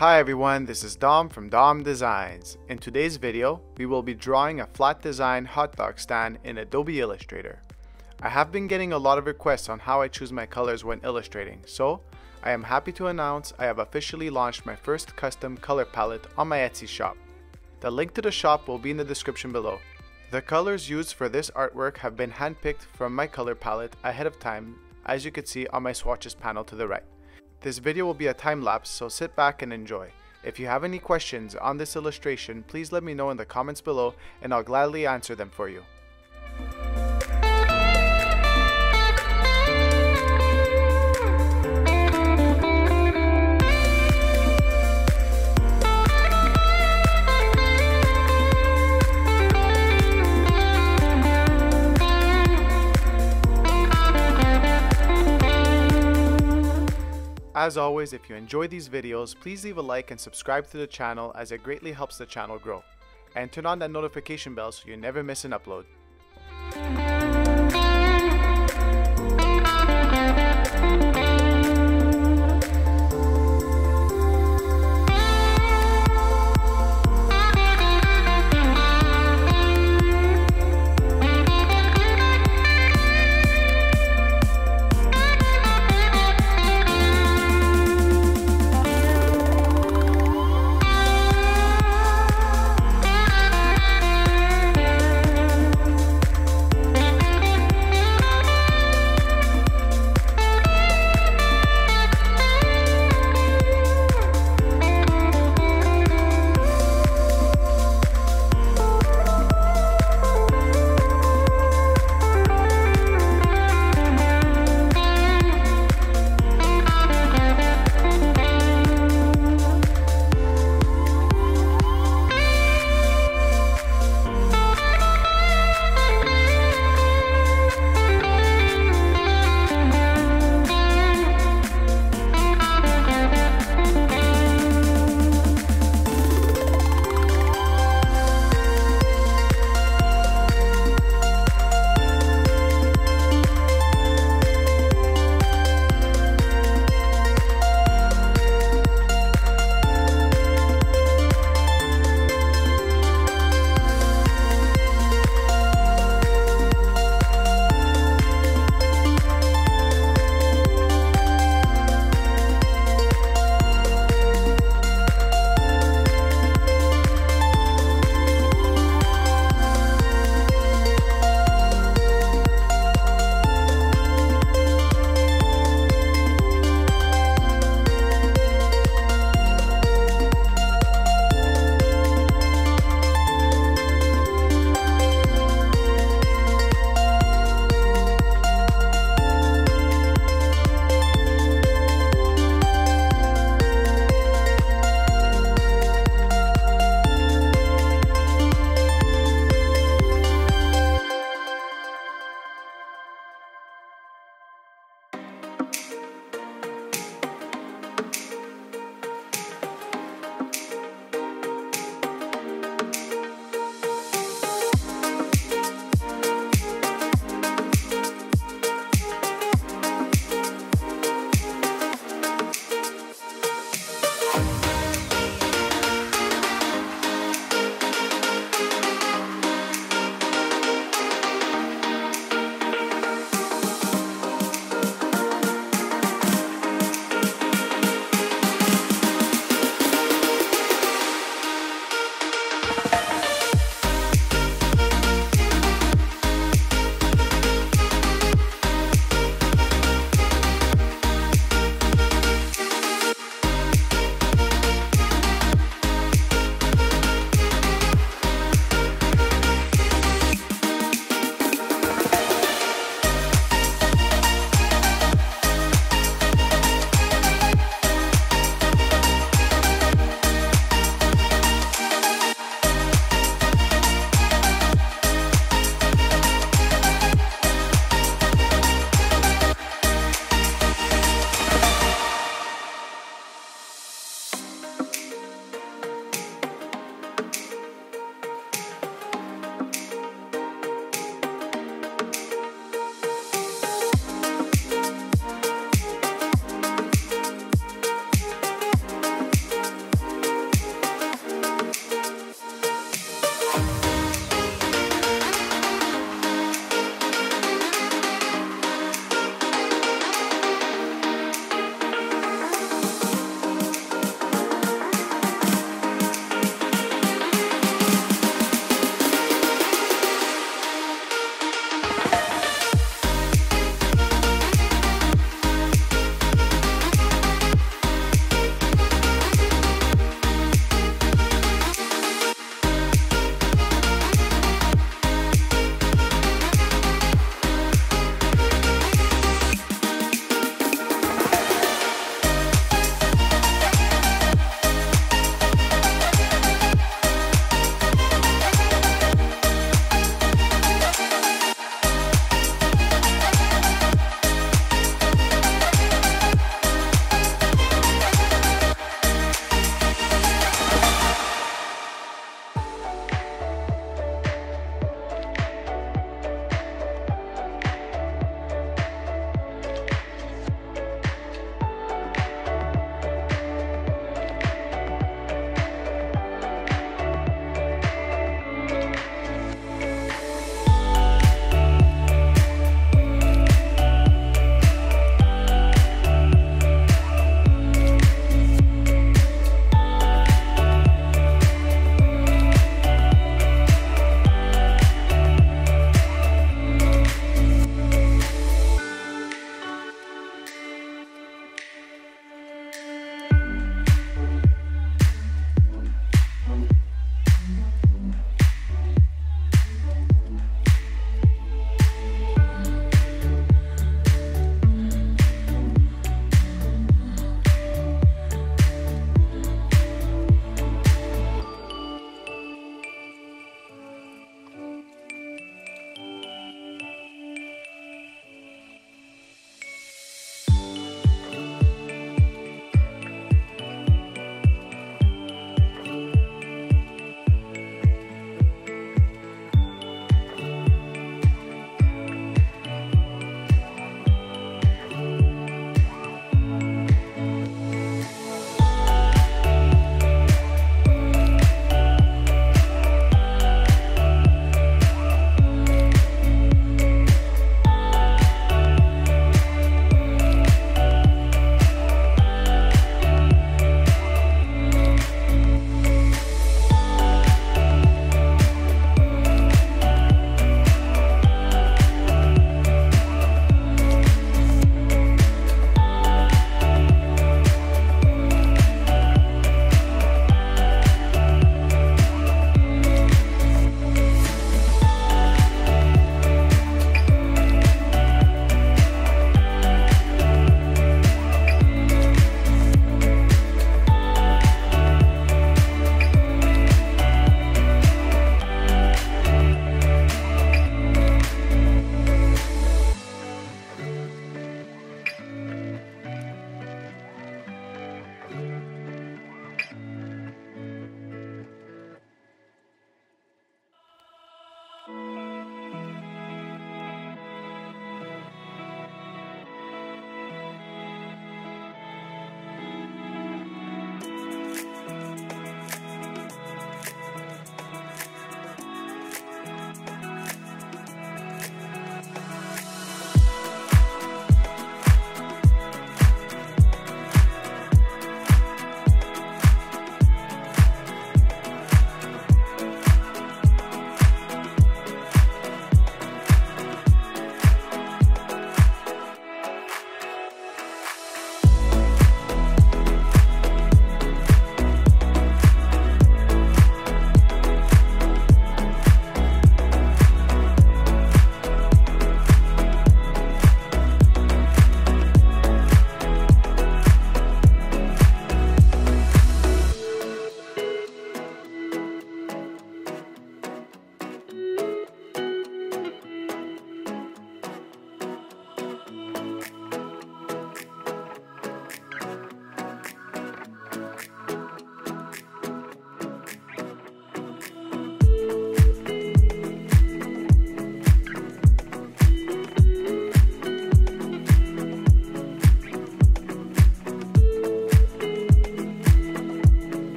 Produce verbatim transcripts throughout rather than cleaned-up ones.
Hi everyone, this is Dom from Dom Designs. In today's video, we will be drawing a flat design hot dog stand in Adobe Illustrator. I have been getting a lot of requests on how I choose my colors when illustrating, so I am happy to announce I have officially launched my first custom color palette on my Etsy shop. The link to the shop will be in the description below. The colors used for this artwork have been handpicked from my color palette ahead of time, as you can see on my swatches panel to the right. This video will be a time lapse, so sit back and enjoy. If you have any questions on this illustration, please let me know in the comments below and I'll gladly answer them for you. As always, if you enjoy these videos, please leave a like and subscribe to the channel as it greatly helps the channel grow. And turn on that notification bell so you never miss an upload.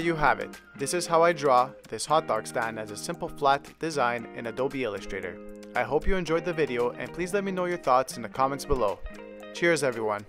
you have it. This is how I draw this hot dog stand as a simple flat design in Adobe Illustrator. I hope you enjoyed the video and please let me know your thoughts in the comments below. Cheers everyone!